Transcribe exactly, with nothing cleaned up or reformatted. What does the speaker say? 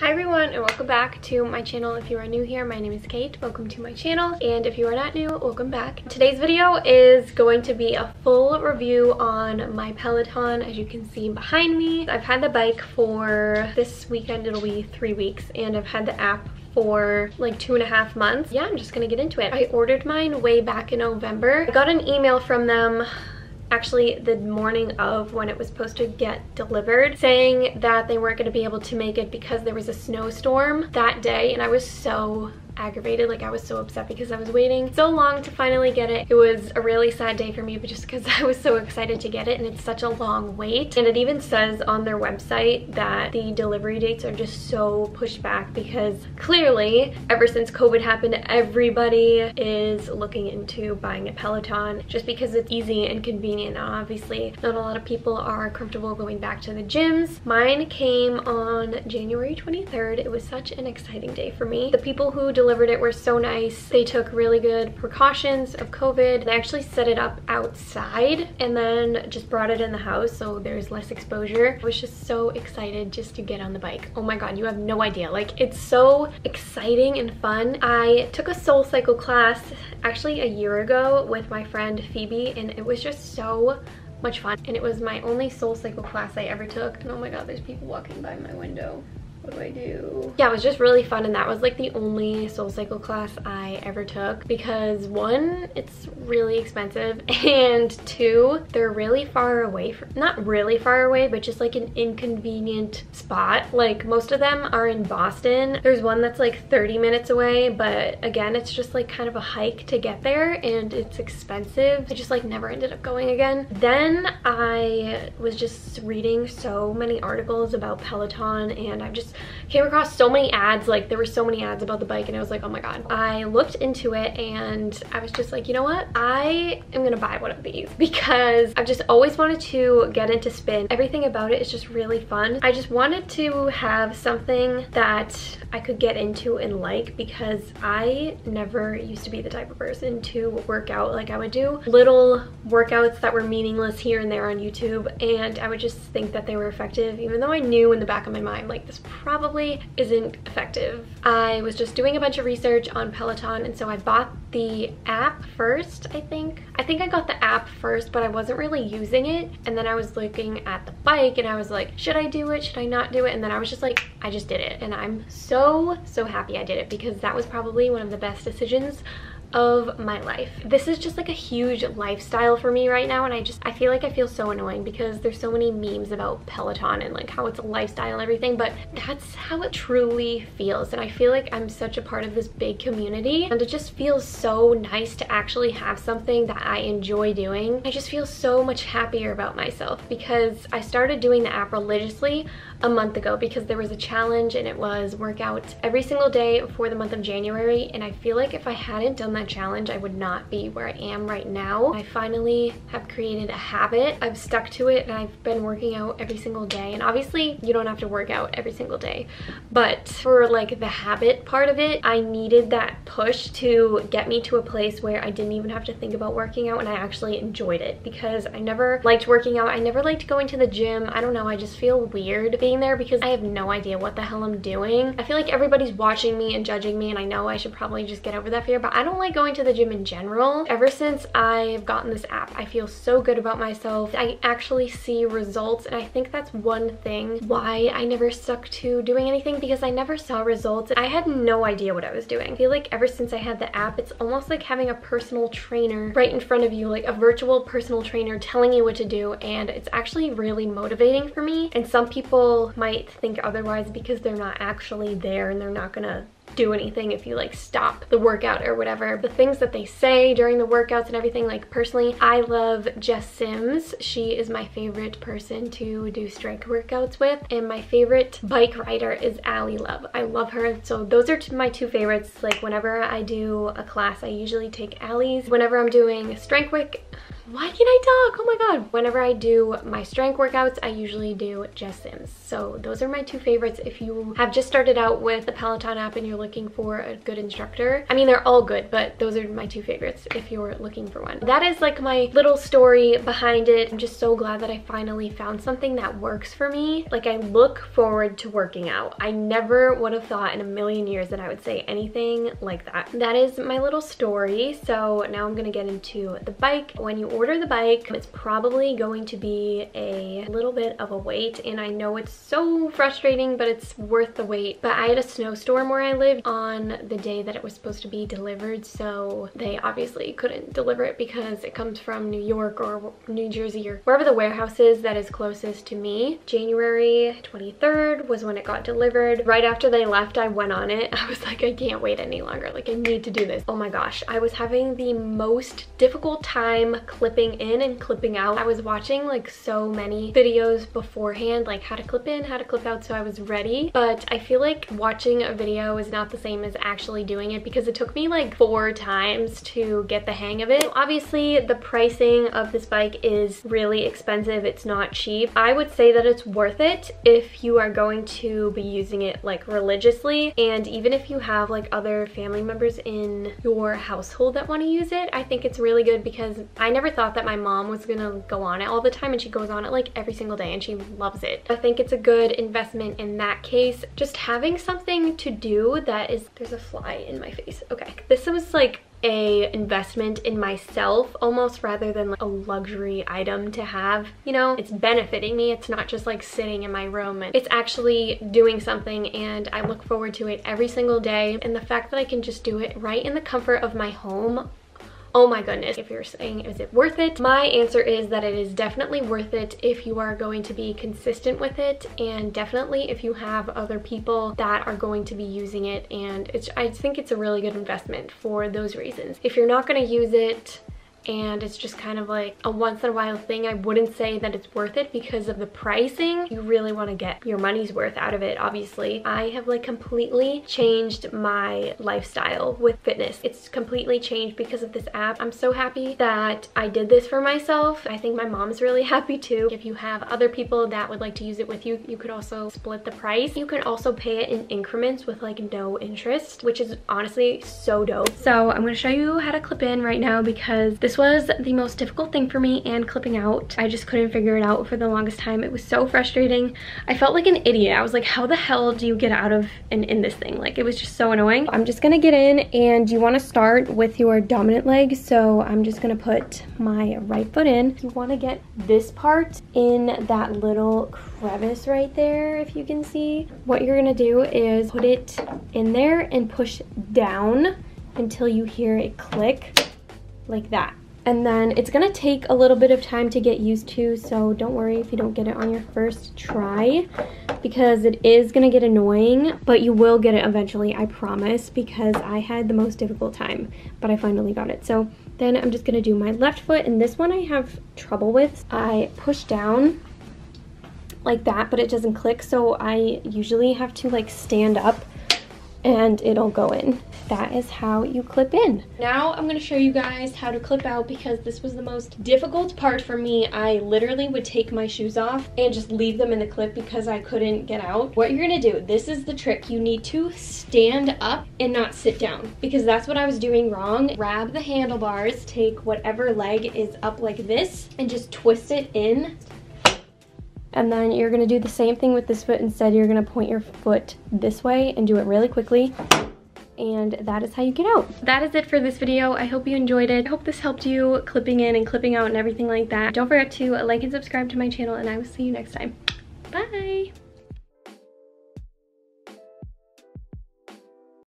Hi everyone and welcome back to my channel. If you are new here, my name is Kate. Welcome to my channel, and if you are not new, welcome back. Today's video is going to be a full review on my Peloton, as you can see behind me. I've had the bike for this weekend, it'll be three weeks, and I've had the app for like two and a half months. Yeah, I'm just gonna get into it. I ordered mine way back in November. I got an email from them actually the morning of when it was supposed to get delivered, saying that they weren't going to be able to make it because there was a snowstorm that day, and I was so aggravated. Like, I was so upset because I was waiting so long to finally get it. It was a really sad day for me, but just because I was so excited to get it, and it's such a long wait. And it even says on their website that the delivery dates are just so pushed back because clearly ever since COVID happened, everybody is looking into buying a Peloton just because it's easy and convenient. Now, obviously not a lot of people are comfortable going back to the gyms. Mine came on January twenty-third. It was such an exciting day for me. The people who delivered delivered it were so nice. They took really good precautions of COVID. They actually set it up outside and then just brought it in the house, so there's less exposure. I was just so excited just to get on the bike. Oh my god, you have no idea. Like, it's so exciting and fun. I took a SoulCycle class actually a year ago with my friend Phoebe, and it was just so much fun. And it was my only SoulCycle class I ever took. And oh my god, there's people walking by my window. What do I do? Yeah, it was just really fun, and that was like the only SoulCycle class I ever took because one, it's really expensive, and two, they're really far away from, not really far away, but just like an inconvenient spot. Like, most of them are in Boston. There's one that's like thirty minutes away, but again, it's just like kind of a hike to get there, and it's expensive. I just like never ended up going again. Then I was just reading so many articles about Peloton, and I've just came across so many ads. Like, there were so many ads about the bike, and I was like, oh my god. I looked into it and I was just like, you know what, I am gonna buy one of these because I've just always wanted to get into spin. Everything about it is just really fun. I just wanted to have something that I could get into and like, because I never used to be the type of person to work out. Like, I would do little workouts that were meaningless here and there on YouTube, and I would just think that they were effective, even though I knew in the back of my mind, like, this probably isn't effective. I was just doing a bunch of research on Peloton, and so I bought the app first, I think. I think I got the app first, but I wasn't really using it. And then I was looking at the bike, and I was like, should I do it? Should I not do it? And then I was just like, I just did it. And I'm so, so happy I did it, because that was probably one of the best decisions of my life. This is just like a huge lifestyle for me right now, and I just I feel like I feel so annoying because there's so many memes about Peloton and like how it's a lifestyle and everything, but that's how it truly feels, and I feel like I'm such a part of this big community, and it just feels so nice to actually have something that I enjoy doing. I just feel so much happier about myself because I started doing the app religiously a month ago because there was a challenge, and it was workout every single day for the month of January, and I feel like if I hadn't done that challenge, I would not be where I am right now. I finally have created a habit. I've stuck to it, and I've been working out every single day. And obviously you don't have to work out every single day, but for like the habit part of it, I needed that push to get me to a place where I didn't even have to think about working out, and I actually enjoyed it because I never liked working out. I never liked going to the gym. I don't know, I just feel weird being there because I have no idea what the hell I'm doing. I feel like everybody's watching me and judging me, and I know I should probably just get over that fear, but I don't like going to the gym in general. Ever since I've gotten this app, I feel so good about myself. I actually see results, and I think that's one thing why I never stuck to doing anything, because I never saw results. I had no idea what I was doing. I feel like ever since I had the app, it's almost like having a personal trainer right in front of you, like a virtual personal trainer telling you what to do, and it's actually really motivating for me. And some people might think otherwise because they're not actually there, and they're not gonna do anything if you like stop the workout or whatever. The things that they say during the workouts and everything, like, personally I love Jess Sims. She is my favorite person to do strength workouts with, and my favorite bike rider is Ally Love. I love her. So those are my two favorites. Like, whenever I do a class, I usually take Ally's. Whenever I'm doing strength work why can I talk? Oh my God. Whenever I do my strength workouts, I usually do Jess Sims. So those are my two favorites. If you have just started out with the Peloton app and you're looking for a good instructor, I mean, they're all good, but those are my two favorites if you're looking for one. That is like my little story behind it. I'm just so glad that I finally found something that works for me. Like, I look forward to working out. I never would have thought in a million years that I would say anything like that. That is my little story. So now I'm gonna get into the bike. When you order the bike, it's probably going to be a little bit of a wait, and I know it's so frustrating, but it's worth the wait. But I had a snowstorm where I lived on the day that it was supposed to be delivered, so they obviously couldn't deliver it because it comes from New York or New Jersey or wherever the warehouse is that is closest to me. January twenty-third was when it got delivered. Right after they left, I went on it. I was like, I can't wait any longer. Like, I need to do this. Oh my gosh, I was having the most difficult time clipping in and clipping out. I was watching like so many videos beforehand, like how to clip in, how to clip out, so I was ready. But I feel like watching a video is not the same as actually doing it, because it took me like four times to get the hang of it. So obviously the pricing of this bike is really expensive. It's not cheap. I would say that it's worth it if you are going to be using it like religiously, and even if you have like other family members in your household that want to use it. I think it's really good because I never thought that my mom was gonna go on it all the time, and she goes on it like every single day and she loves it. I think it's a good investment in that case. Just having something to do that is, there's a fly in my face. Okay, this was like a investment in myself almost, rather than like a luxury item to have, you know. It's benefiting me. It's not just like sitting in my room, and it's actually doing something, and I look forward to it every single day. And the fact that I can just do it right in the comfort of my home, oh my goodness. If you're saying, is it worth it? My answer is that it is definitely worth it if you are going to be consistent with it, and definitely if you have other people that are going to be using it. And it's, I think it's a really good investment for those reasons. If you're not going to use it, and it's just kind of like a once in a while thing, I wouldn't say that it's worth it because of the pricing. You really want to get your money's worth out of it, obviously. I have like completely changed my lifestyle with fitness. It's completely changed because of this app. I'm so happy that I did this for myself. I think my mom's really happy too. If you have other people that would like to use it with you, you could also split the price. You can also pay it in increments with like no interest, which is honestly so dope. So I'm going to show you how to clip in right now, because this This was the most difficult thing for me, and clipping out. I just couldn't figure it out for the longest time. It was so frustrating. I felt like an idiot. I was like, how the hell do you get out of and in this thing? Like, it was just so annoying. I'm just gonna get in, and you wanna start with your dominant leg. So I'm just gonna put my right foot in. You wanna get this part in that little crevice right there, if you can see. What you're gonna do is put it in there and push down until you hear it click. Like that. And then it's gonna take a little bit of time to get used to, so don't worry if you don't get it on your first try, because it is gonna get annoying, but you will get it eventually, I promise, because I had the most difficult time, but I finally got it. So then I'm just gonna do my left foot, and this one I have trouble with. I push down like that, but it doesn't click, so I usually have to like stand up and it'll go in. That is how you clip in. Now I'm gonna show you guys how to clip out, because this was the most difficult part for me. I literally would take my shoes off and just leave them in the clip because I couldn't get out. What you're gonna do, this is the trick. You need to stand up and not sit down, because that's what I was doing wrong. Grab the handlebars, take whatever leg is up like this, and just twist it in. And then you're gonna do the same thing with this foot. Instead, you're gonna point your foot this way and do it really quickly. And that is how you get out. That is it for this video. I hope you enjoyed it. I hope this helped you clipping in and clipping out and everything like that. Don't forget to like and subscribe to my channel, and I will see you next time. Bye.